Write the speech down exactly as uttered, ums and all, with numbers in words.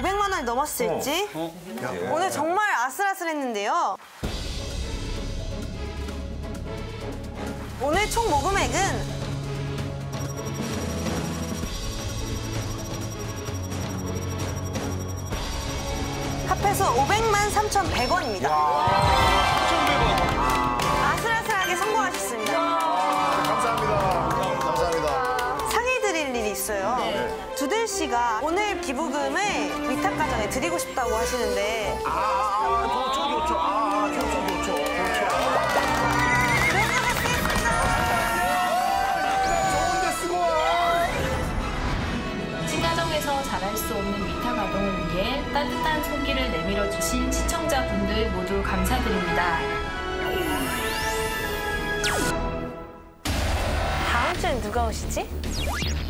오백만 원이 넘었을지 어. 어. 예. 오늘 정말 아슬아슬했는데요. 오늘 총 모금액은 합해서 오백만 삼천백 원입니다. 아슬아슬하게 성공하셨습니다. 감사합니다. 감사합니다. 상의 드릴 일이 있어요. 네. 두들 씨가 오늘 기부금을 위탁 가정에 드리고 싶다고 하시는데. 아, 아, 아 좋죠, 좋죠. 아, 좋죠, 좋죠. 좋죠. 좋은데 쓰고 와. 친가정에서 자랄 수 없는 위탁 아동을 위해 따뜻한 손길을 내밀어 주신 시청자분들 모두 감사드립니다. 다음 주엔 누가 오시지?